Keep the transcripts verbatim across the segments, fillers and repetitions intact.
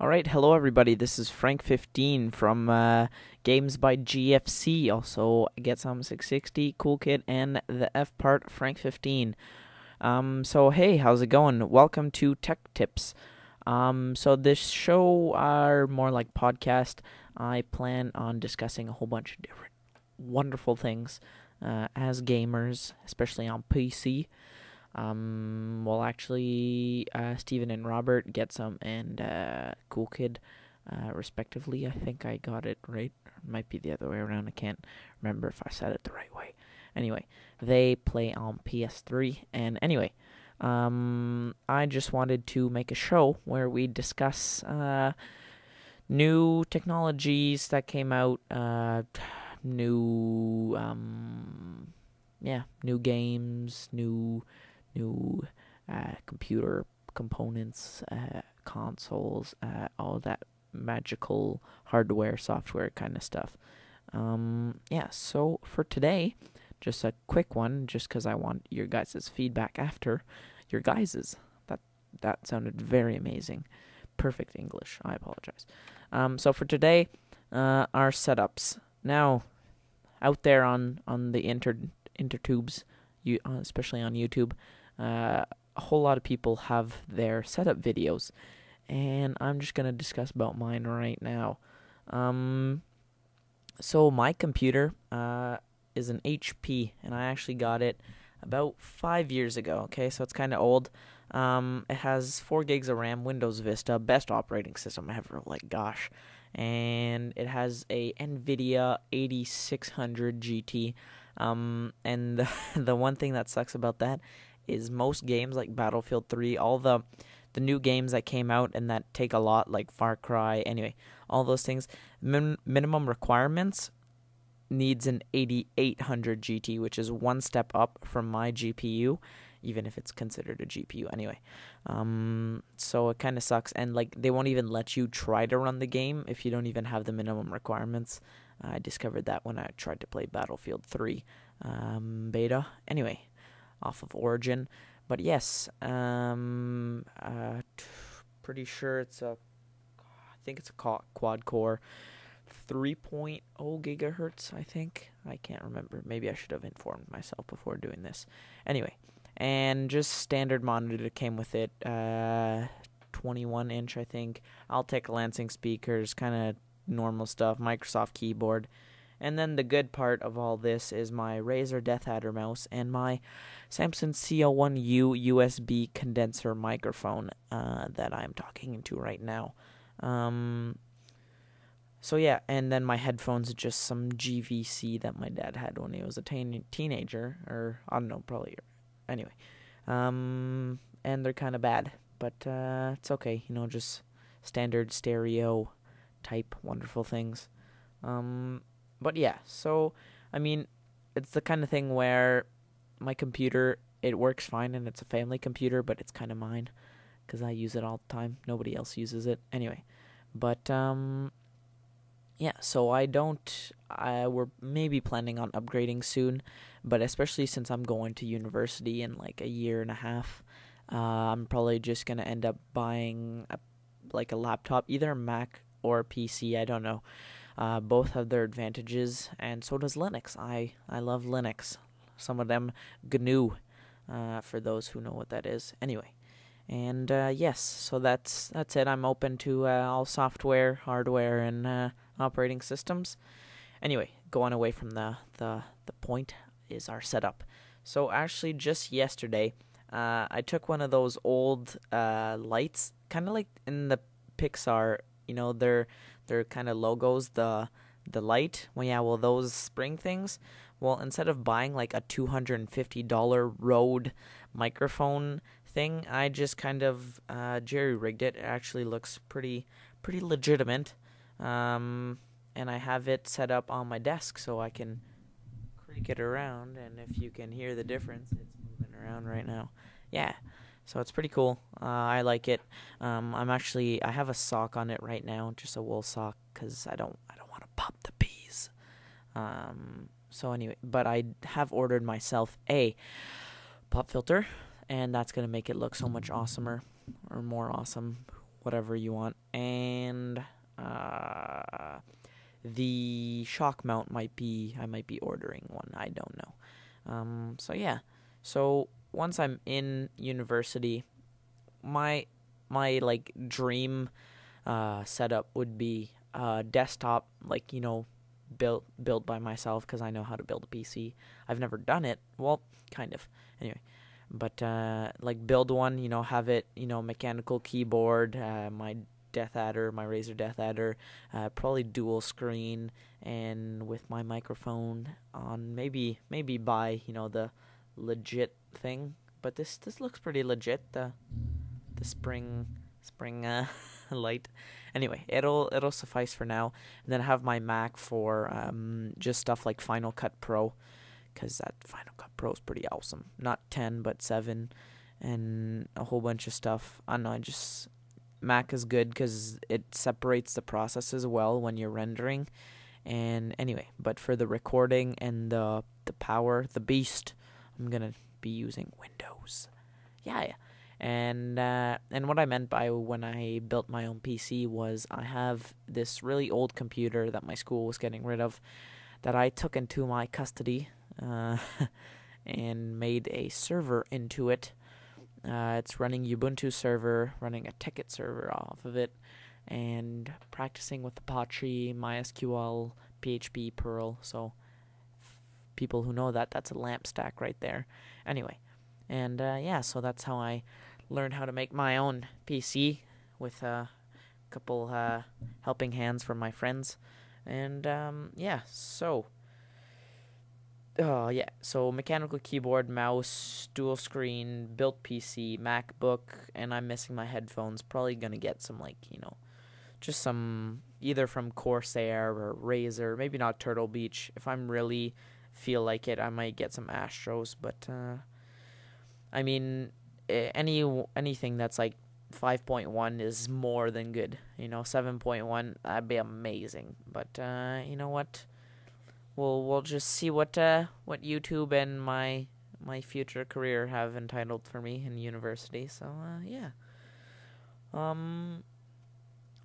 Alright, hello everybody, this is Frank fifteen from uh, Games by G F C, also Get Sum six sixty, Coolkid, and the F part, Frank fifteen. Um, so hey, how's it going? Welcome to Tech Tips. Um, so this show are more like podcast. I plan on discussing a whole bunch of different wonderful things uh, as gamers, especially on P C. Um, well, actually, uh, Steven and Robert, Get Some, and uh, Cool Kid, uh, respectively. I think I got it right. It might be the other way around. I can't remember if I said it the right way. Anyway, they play on P S three. And anyway, um, I just wanted to make a show where we discuss uh, new technologies that came out, uh, new, um, yeah, new games, new... new uh, computer components, uh, consoles, uh, all that magical hardware, software kind of stuff. Um, yeah, so for today, just a quick one, just because I want your guys' feedback after. Your guys', that, that sounded very amazing. Perfect English, I apologize. Um, so for today, uh, our setups. Now, out there on, on the inter intertubes, you, uh, especially on YouTube, Uh, a whole lot of people have their setup videos, and I'm just going to discuss about mine right now. Um, so my computer uh, is an H P, and I actually got it about five years ago, okay, so it's kind of old. Um, it has four gigs of RAM, Windows Vista, best operating system ever, like gosh, and it has a NVIDIA eighty-six hundred G T, um, and the, the one thing that sucks about that is most games like Battlefield three, all the the new games that came out and that take a lot, like Far Cry, anyway, all those things, min minimum requirements needs an eighty-eight hundred G T, which is one step up from my G P U, even if it's considered a G P U anyway. Um, so it kind of sucks, and like they won't even let you try to run the game if you don't even have the minimum requirements. I discovered that when I tried to play Battlefield three um, beta. Anyway, off of Origin, but yes, um, uh, pretty sure it's a, I think it's a quad core, three point oh gigahertz, I think, I can't remember, maybe I should have informed myself before doing this, anyway, and just standard monitor came with it, uh, twenty-one inch, I think, Altec Lansing speakers, kind of normal stuff, Microsoft keyboard. And then the good part of all this is my Razer DeathAdder mouse and my Samson C L one U U S B condenser microphone uh, that I'm talking into right now. Um, so yeah, and then my headphones, just some G V C that my dad had when he was a teen teenager, or I don't know, probably, anyway. Um, and they're kind of bad, but uh, it's okay, you know, just standard stereo type wonderful things. Um... But yeah, so, I mean, it's the kind of thing where my computer, it works fine, and it's a family computer, but it's kind of mine, because I use it all the time. Nobody else uses it. Anyway, but, um, yeah, so I don't, I, we're maybe planning on upgrading soon, but especially since I'm going to university in, like, a year and a half, uh, I'm probably just going to end up buying, a, like, a laptop, either a Mac or a P C, I don't know. Uh, both have their advantages, and so does Linux. I, I love Linux. Some of them G N U, uh, for those who know what that is. Anyway, and uh, yes, so that's that's it. I'm open to uh, all software, hardware, and uh, operating systems. Anyway, going away from the, the, the point is our setup. So actually, just yesterday, uh, I took one of those old uh, lights, kind of like in the Pixar, you know, they're... their kind of logos, the the light, well yeah, well those spring things, well instead of buying like a two hundred fifty dollar Rode microphone thing, I just kind of uh, jerry-rigged it. It actually looks pretty pretty legitimate, um, and I have it set up on my desk so I can creak it around, and if you can hear the difference, it's moving around right now, yeah. So it's pretty cool. Uh, I like it. Um, I'm actually I have a sock on it right now, just a wool sock, because I don't I don't want to pop the bees. Um, so anyway, but I have ordered myself a pop filter, and that's gonna make it look so much awesomer, or more awesome, whatever you want, and uh, the shock mount might be, I might be ordering one, I don't know. Um, so yeah, so once I'm in university, my, my like dream uh, setup would be uh, desktop, like, you know, built, built by myself, because I know how to build a P C. I've never done it, well, kind of, anyway. But, uh, like, build one, you know, have it, you know, mechanical keyboard, uh, my DeathAdder, my Razer DeathAdder, uh, probably dual screen, and with my microphone on, maybe, maybe buy, you know, the legit thing. But this, this looks pretty legit, the, the spring, spring, uh, light. Anyway, it'll, it'll suffice for now. And then have my Mac for, um, just stuff like Final Cut Pro, because that Final Cut Pro is pretty awesome. Not ten, but seven, and a whole bunch of stuff. I don't know, I just... Mac is good because it separates the processes well when you're rendering. And anyway, but for the recording and the the power, the beast, I'm going to be using Windows. Yeah, yeah. And, uh, and what I meant by when I built my own P C was I have this really old computer that my school was getting rid of that I took into my custody, uh, and made a server into it. Uh, it's running Ubuntu server, running a Ticket server off of it, and practicing with Apache, MySQL, P H P, Perl. So people who know that, that's a lamp stack right there. Anyway, and uh, yeah, so that's how I learned how to make my own P C with a couple uh, helping hands from my friends. And um, yeah, so... Oh, yeah, so mechanical keyboard, mouse, dual screen, built P C, MacBook, and I'm missing my headphones. Probably going to get some, like, you know, just some either from Corsair or Razer, maybe not Turtle Beach. If I'm really feel like it, I might get some Astros, but, uh, I mean, any anything that's, like, five point one is more than good. You know, seven point one, that'd be amazing, but, uh, you know what? We'll we'll just see what uh what YouTube and my my future career have entitled for me in university. So uh, yeah, um,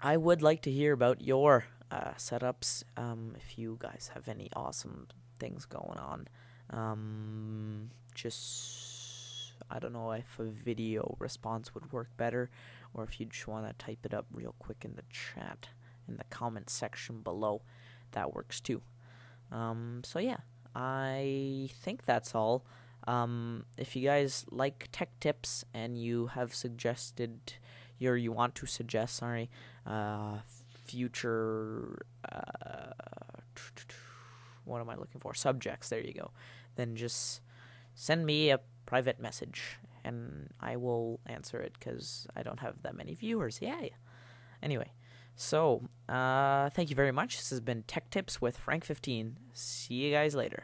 I would like to hear about your uh, setups. Um, if you guys have any awesome things going on, um, just I don't know if a video response would work better, or if you just want to type it up real quick in the chat in the comment section below, that works too. Um, so yeah, I think that's all. Um, if you guys like Tech Tips and you have suggested, or you want to suggest, sorry, uh, future, uh, what am I looking for? Subjects, there you go. Then just send me a private message and I will answer it because I don't have that many viewers. Yeah, yeah. Anyway. So, uh, thank you very much. This has been Tech Tips with Frank fifteen. See you guys later.